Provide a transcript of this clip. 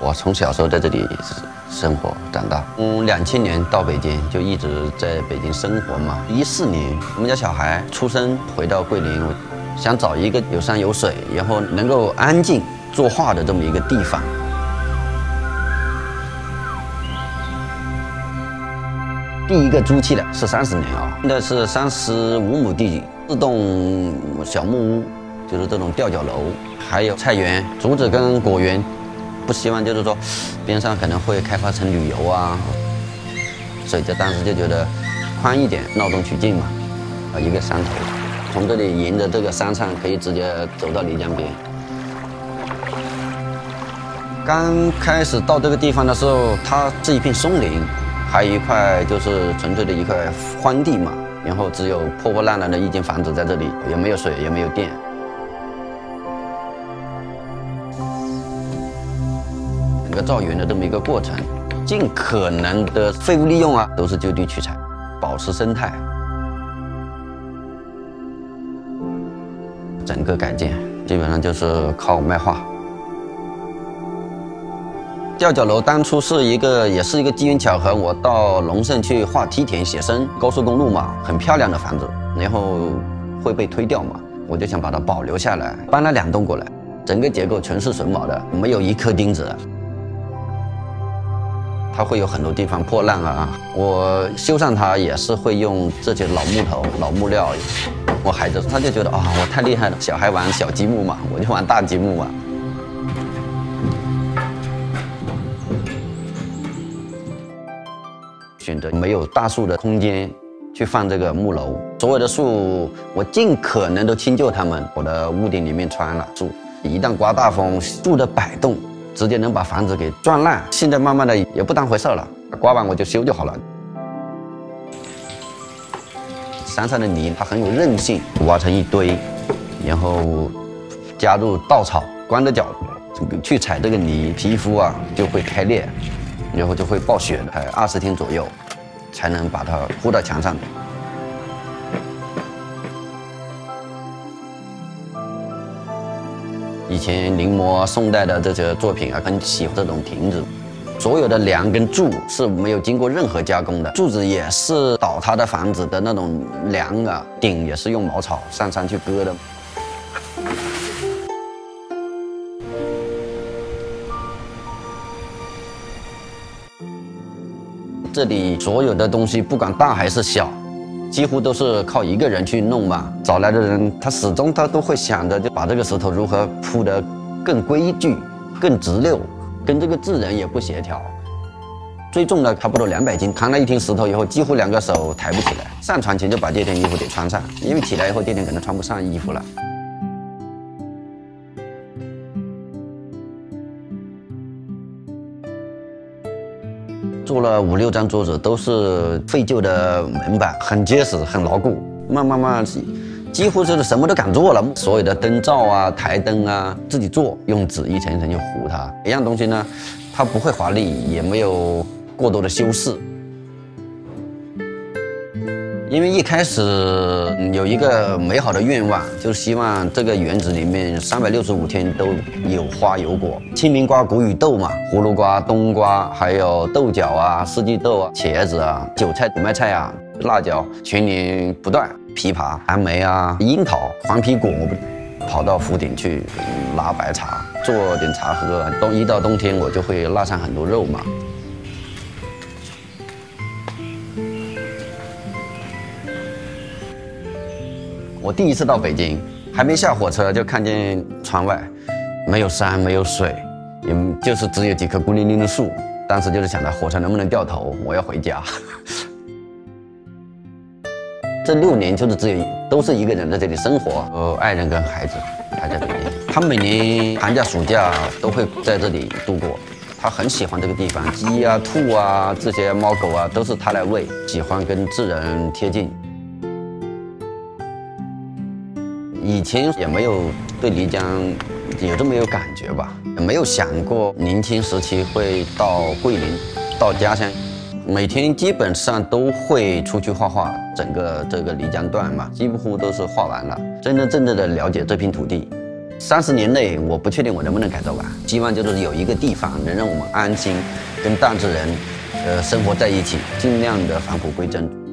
我从小时候在这里生活长大，从2000年到北京就一直在北京生活嘛。14年，我们家小孩出生回到桂林，我想找一个有山有水，然后能够安静作画的这么一个地方。 第一个租期的是30年啊，那是35亩地，4栋小木屋，就是这种吊脚楼，还有菜园、竹子跟果园。不希望就是说，边上可能会开发成旅游啊，所以在当时就觉得宽一点，闹中取静嘛。啊，一个山头，从这里沿着这个山上可以直接走到漓江边。刚开始到这个地方的时候，它是一片松林。 还有一块就是纯粹的一块荒地嘛，然后只有破破烂烂的一间房子在这里，也没有水，也没有电。整个造园的这么一个过程，尽可能的废物利用啊，都是就地取材，保持生态。整个改建基本上就是靠卖画。 吊脚楼当初是一个，也是一个机缘巧合。我到龙胜去画梯田写生，高速公路嘛，很漂亮的房子，然后会被推掉嘛，我就想把它保留下来，搬了2栋过来，整个结构全是榫卯的，没有一颗钉子。它会有很多地方破烂啊，我修缮它也是会用这些老木头、老木料。我孩子他就觉得啊、哦，我太厉害了，小孩玩小积木嘛，我就玩大积木嘛。 选择没有大树的空间去放这个木楼，所有的树我尽可能都迁就它们。我的屋顶里面穿了树，一旦刮大风，树的摆动直接能把房子给撞烂。现在慢慢的也不当回事了，刮完我就修就好了。山上的泥它很有韧性，挖成一堆，然后加入稻草，光着脚去踩这个泥，皮肤啊就会开裂。 然后就会暴雪，还20天左右，才能把它糊到墙上。以前临摹宋代的这些作品啊，很喜欢这种亭子，所有的梁跟柱是没有经过任何加工的，柱子也是倒塌的房子的那种梁啊，顶也是用茅草上山去割的。 这里所有的东西，不管大还是小，几乎都是靠一个人去弄嘛。找来的人，他始终他都会想着，就把这个石头如何铺得更规矩、更直溜，跟这个自然也不协调。最重的差不多200斤，扛了1天石头以后，几乎2个手抬不起来。上床前就把这件衣服得穿上，因为起来以后这件可能穿不上衣服了。 做了5、6张桌子，都是废旧的门板，很结实，很牢固。慢慢，几乎就是什么都敢做了。所有的灯罩啊、台灯啊，自己做，用纸一层一层去糊它。一样东西呢，它不会华丽，也没有过多的修饰。因为一开始有一个美好的愿望，就是希望这个园子里面365天都有花有果。清明瓜、谷雨豆嘛，葫芦瓜、冬瓜，还有豆角啊、四季豆啊、茄子啊、韭菜、土麦菜啊、辣椒，全年不断。枇杷、蓝莓啊、樱桃、黄皮果，跑到府顶去拉白茶，做点茶喝。一到冬天我就会腊上很多肉嘛。 我第一次到北京，还没下火车就看见窗外，没有山，没有水，也就是只有几棵孤零零的树。当时就是想着火车能不能掉头，我要回家。这6年就是只有都是一个人在这里生活，爱人跟孩子还在北京。他每年寒假、暑假都会在这里度过。他很喜欢这个地方，鸡啊、兔啊这些猫狗啊都是他来喂，喜欢跟自然贴近。 以前也没有对漓江有这么有感觉吧，也没有想过年轻时期会到桂林，到家乡，每天基本上都会出去画画，整个这个漓江段嘛，几乎都是画完了，真真正正的了解这片土地。30年内，我不确定我能不能改造吧。希望就是有一个地方能让我们安心，跟大自然，生活在一起，尽量的返璞归真。